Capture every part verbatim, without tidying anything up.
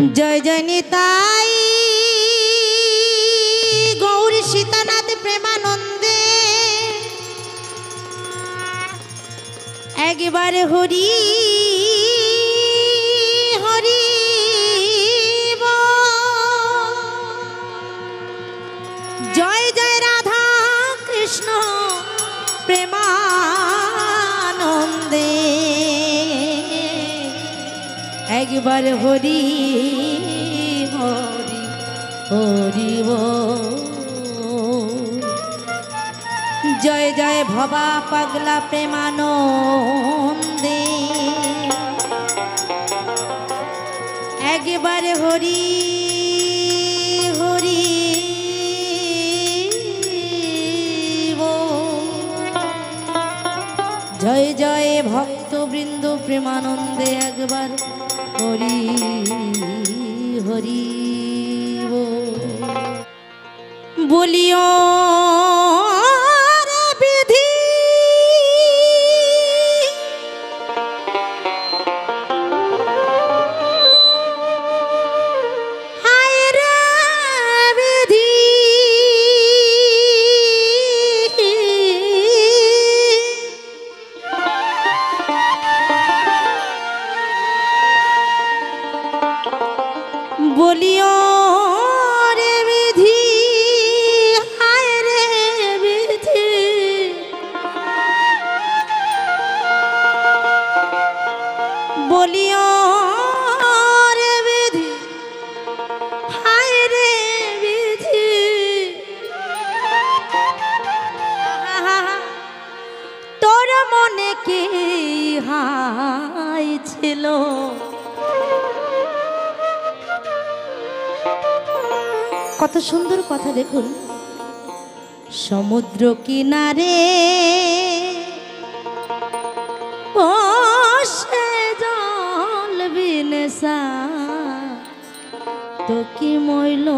जय जय निताई गौरी सीतानाथ प्रेमानंदे एक बार हरि हरि जय जय राधा कृष्ण प्रेमानंदे एक बार हरि हरि हरि जय जय भवा पगला प्रेमानंदे एक बार हरि हरि जय जय भक्त वृंद प्रेमानंदे एक बार हरि हरि बोलियो रे विधि हाय रे विधि बोलियो कत सुंदर कथा देखो समुद्र किनारे बसे जल बिनेसा तो की मोइलो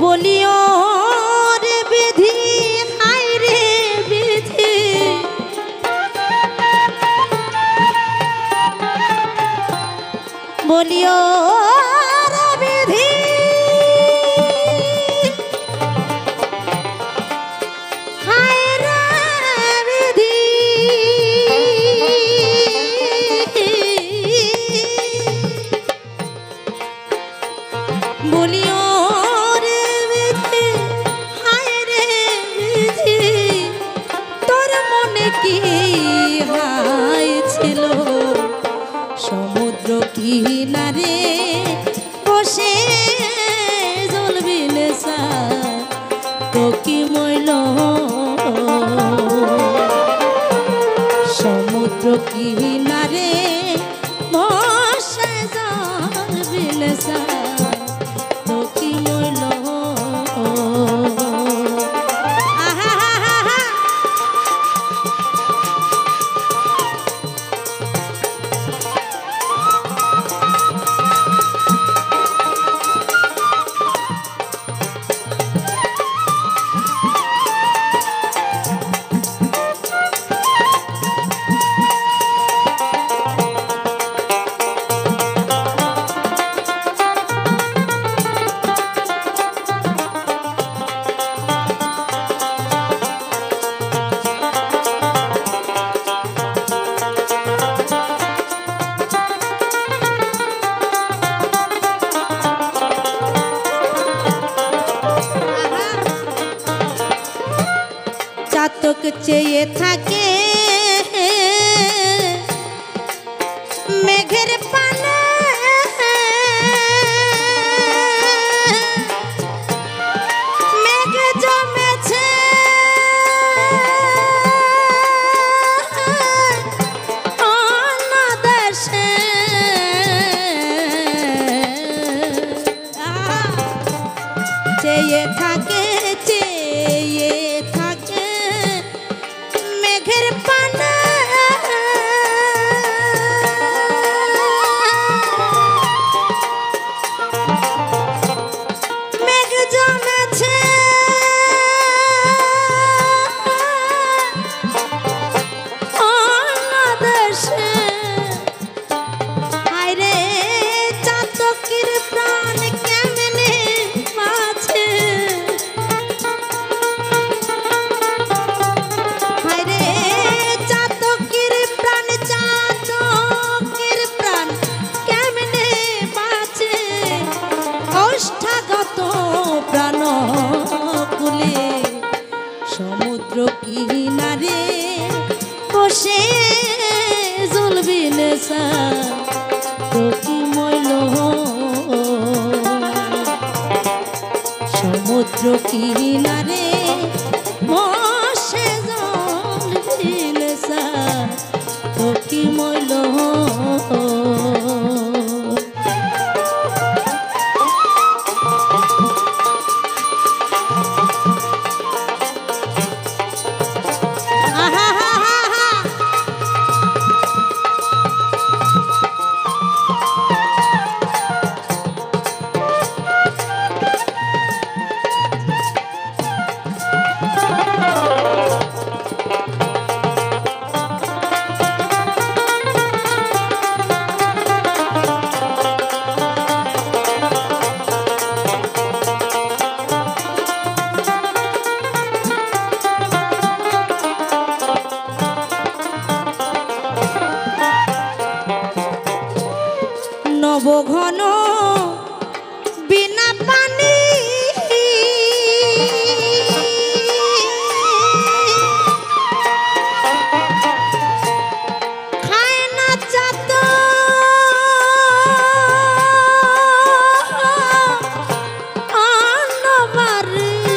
बोलियो रे विधि हाय रे विधि बोलियो रे विधि हाय रे विधि तोर मने की हाय छिलो समुद्र की नारे बसे जल बिनेसा तो की मोइलो समुद्र की नारे बसे जल बिनेसा तो की मोइलो চেয়ে থাকে মেঘের পানে মেঘ জমেছে অনাদেশে চেয়ে থাকে চেয়ে থাকে সমুদ্র কিনারে বসে জুলবিনে কি মইল সমুদ্র কিনারে বসে জুলবিনে কি মইল ঘন বিনা পানি খায় না চাত অন্নবারে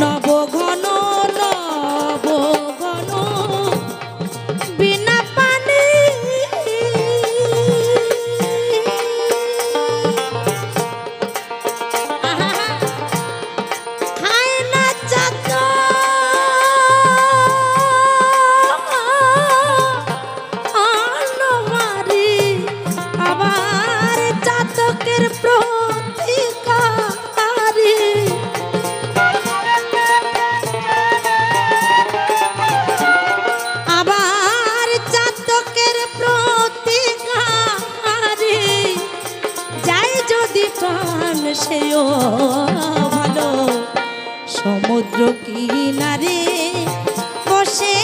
নবঘন নবঘন বিনা সেও ভালো সমুদ্র কিনারে বসে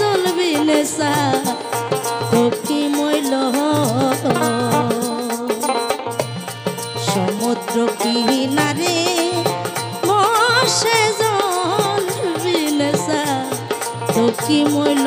জ্বলবিলে কি মইল সমুদ্র কিনারে বসে জ্বলবিলে কি মইল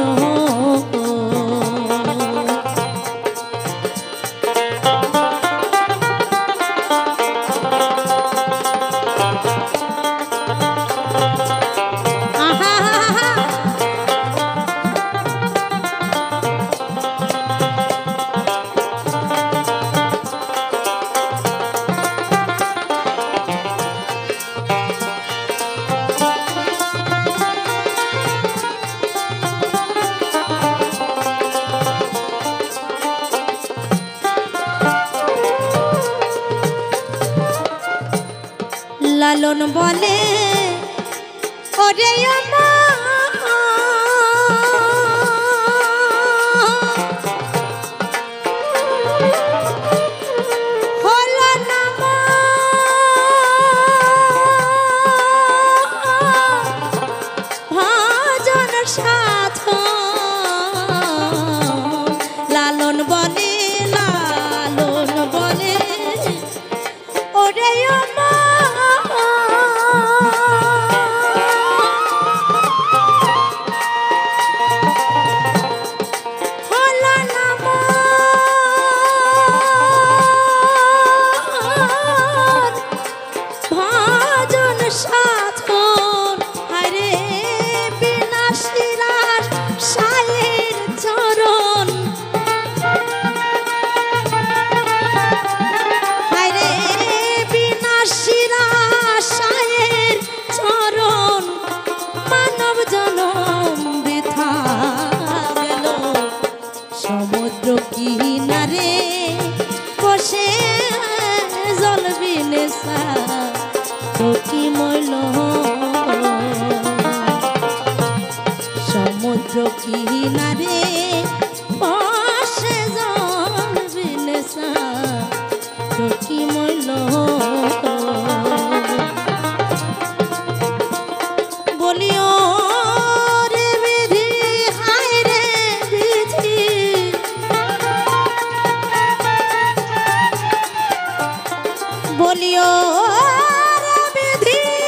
লালন বলে ওরে ভজন সাধ লালন বলে লালন বলে ওরে কি মইল সমুদ্র কিনারে বসে জলবিলে কি মইল বলিও রে বিধি হায় রে বিধি বলিও Dee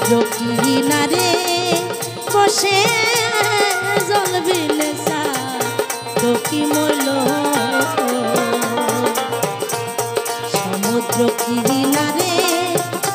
সমুদ্র কিনারে বসে জল বিলেসা তো কি মইল সমুদ্র কিনারে।